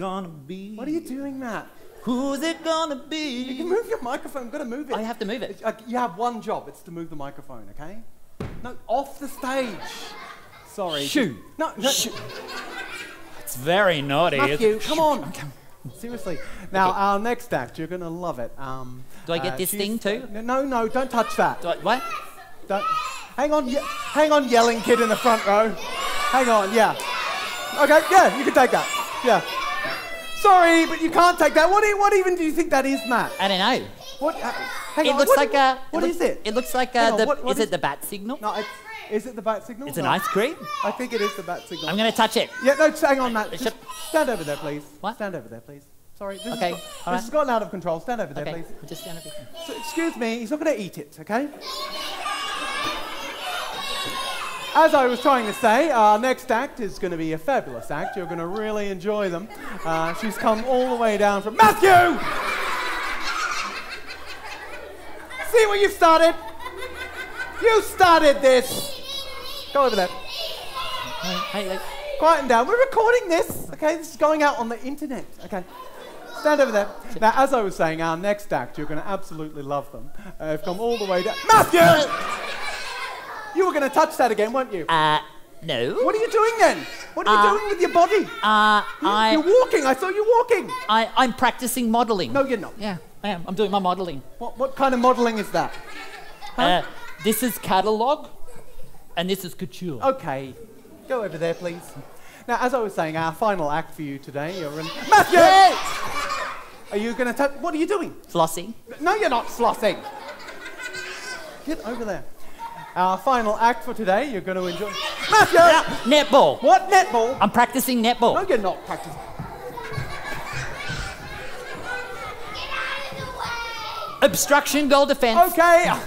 gonna be? What are you doing, Matt? Who's it gonna be? You can move your microphone. You've got to move it. I have to move it. You have one job. It's to move the microphone, okay? No, off the stage. Sorry. Shoo. No, no. Shoo. It's very naughty. Matthew, come on. Seriously. Now, our next act, you're going to love it. Do I get this thing too? No, no, don't touch that. What? Don't. Hang on, hang on, yelling kid in the front row. Hang on, yeah. Okay, yeah, you can take that. Yeah. Sorry, but you can't take that. What even do you think that is, Matt? I don't know. What? Hang on. It looks like a... What is it? It looks like a... Is it the bat signal? No, it's... Is it the bat signal? It's an ice cream? I think it is the bat signal. I'm going to touch it. Yeah, no, hang on, Matt. Just stand over there, please. What? Stand over there, please. Sorry. Okay. This has gotten out of control. Stand over there, please. Just stand over here. So, excuse me. He's not going to eat it, okay? As I was trying to say, our next act is going to be a fabulous act. You're going to really enjoy them. She's come all the way down from... Matthew! See what you've started? You started this! Go over there. Hey, quieten down. We're recording this, okay? This is going out on the internet, okay? Stand over there. Now, as I was saying, our next act, you're going to absolutely love them. They've come all the way down. Matthew! You were going to touch that again, weren't you? No. What are you doing then? What are you doing with your body? You're walking. I saw you walking. I'm practicing modelling. No, you're not. Yeah, I am. I'm doing my modelling. What kind of modelling is that? Huh? This is catalogue, and this is couture. Okay, go over there, please. Now, as I was saying, our final act for you today, you're in... Matthew! Yes! Are you going to touch... What are you doing? Flossing. No, you're not flossing. Get over there. Our final act for today, you're going to enjoy... Matthew! Netball. What netball? I'm practising netball. No, you're not practising. Get out of the way! Obstruction, goal defence. Okay.